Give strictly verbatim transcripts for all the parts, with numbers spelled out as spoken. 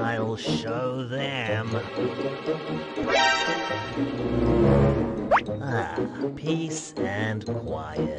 I'll show them. Ah, peace and quiet.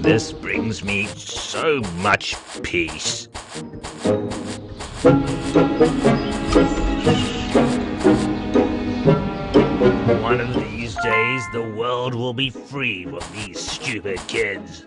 This brings me so much peace. One of these days, the world will be free from these stupid kids.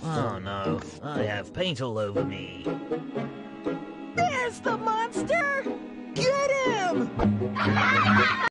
Oh no, I have paint all over me. There's the monster! Get him!